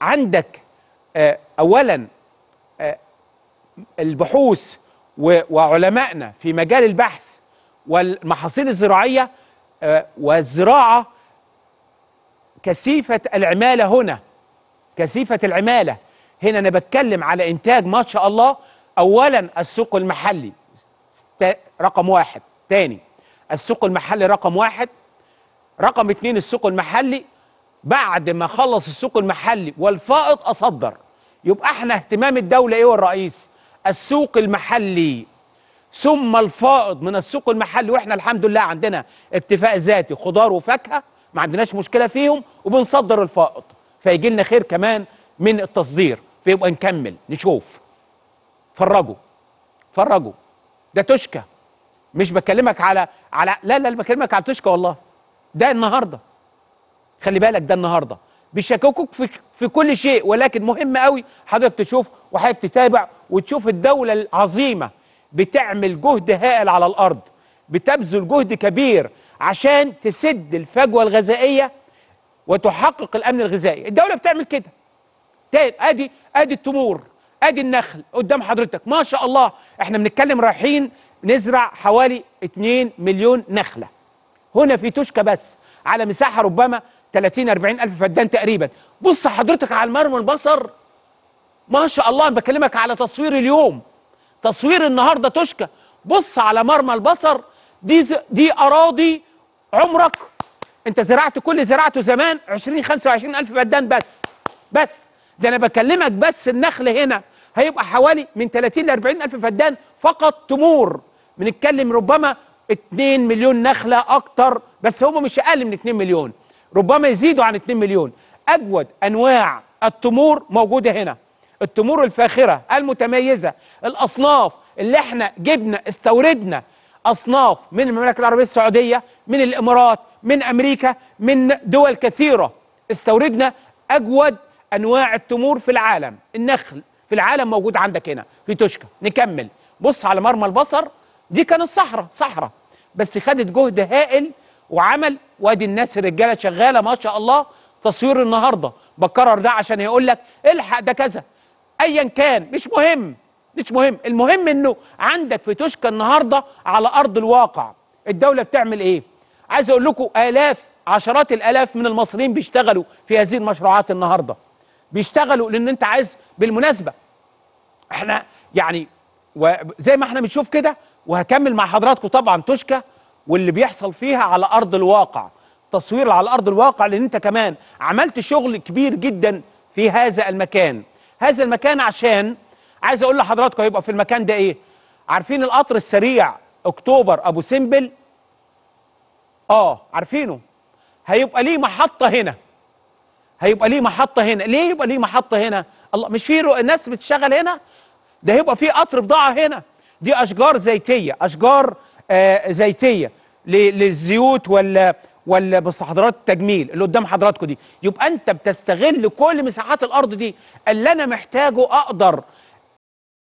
عندك أولا البحوث وعلمائنا في مجال البحث والمحاصيل الزراعية والزراعة كثيفة العمالة هنا، كثيفة العمالة هنا. أنا بتكلم على إنتاج ما شاء الله. أولا السوق المحلي رقم واحد، تاني السوق المحلي رقم واحد، رقم اتنين السوق المحلي. بعد ما خلص السوق المحلي والفائض أصدر. يبقى احنا اهتمام الدولة ايه والرئيس؟ السوق المحلي ثم الفائض من السوق المحلي. واحنا الحمد لله عندنا اكتفاء ذاتي خضار وفاكهة، ما عندناش مشكلة فيهم، وبنصدر الفائض، فيجي لنا خير كمان من التصدير. فيبقى نكمل نشوف. فرجوا ده توشكى، مش بكلمك على لا بكلمك على توشكى والله. ده النهارده خلي بالك، ده النهارده بيشككوك في كل شيء، ولكن مهم قوي حضرتك تشوف وحضرتك تتابع وتشوف الدولة العظيمة بتعمل جهد هائل على الأرض، بتبذل جهد كبير عشان تسد الفجوة الغذائية وتحقق الأمن الغذائي. الدولة بتعمل كده. ادي التمور، ادي النخل قدام حضرتك ما شاء الله. احنا بنتكلم رايحين نزرع حوالي 2 مليون نخلة هنا في توشكى بس، على مساحة ربما 30-40 ألف فدان تقريبا. بص حضرتك على المرمى البصر ما شاء الله. أنا بكلمك على تصوير اليوم، تصوير النهارده توشكى. بص على مرمى البصر، دي أراضي عمرك أنت زرعت كل زرعته زمان 20-25 ألف فدان بس ده أنا بكلمك بس النخل هنا هيبقى حوالي من 30-40 ألف فدان فقط تمور. بنتكلم ربما 2 مليون نخلة أكتر، بس هم مش أقل من 2 مليون، ربما يزيدوا عن 2 مليون. أجود أنواع التمور موجودة هنا، التمور الفاخرة المتميزة، الأصناف اللي احنا جبنا استوردنا أصناف من المملكة العربية السعودية، من الإمارات، من أمريكا، من دول كثيرة. استوردنا أجود أنواع التمور في العالم. النخل في العالم موجود عندك هنا في توشكى. نكمل. بص على مرمى البصر، دي كانت صحراء بس خدت جهد هائل وعمل. وادي الناس الرجاله شغاله ما شاء الله. تصوير النهارده بكرر ده عشان هيقول لك الحق ده كذا، ايا كان مش مهم. المهم انه عندك في توشكى النهارده على ارض الواقع الدوله بتعمل ايه. عايز اقول لكم الاف، عشرات الالاف من المصريين بيشتغلوا في هذه المشروعات النهارده، بيشتغلوا لان انت عايز. بالمناسبه احنا يعني زي ما احنا بنشوف كده، وهكمل مع حضراتكم طبعا توشكى واللي بيحصل فيها على أرض الواقع، تصوير على أرض الواقع، لأن أنت كمان عملت شغل كبير جدا في هذا المكان. عشان عايز أقول لحضراتكم هيبقى في المكان ده إيه. عارفين القطر السريع أكتوبر أبو سمبل؟ عارفينه. هيبقى ليه محطة هنا، ليه يبقى ليه محطة هنا؟ الله، مش في ناس بتشتغل هنا؟ ده هيبقى في قطر بضاعة هنا. دي أشجار زيتية، أشجار زيتية للزيوت ولا مستحضرات التجميل اللي قدام حضراتكم دي. يبقى انت بتستغل كل مساحات الارض دي. اللي انا محتاجه اقدر